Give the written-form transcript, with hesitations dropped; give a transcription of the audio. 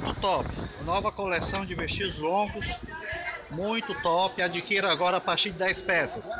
muito top. Nova coleção de vestidos longos, muito top. Adquira agora a partir de 10 peças.